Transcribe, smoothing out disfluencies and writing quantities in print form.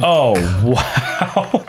Oh, wow.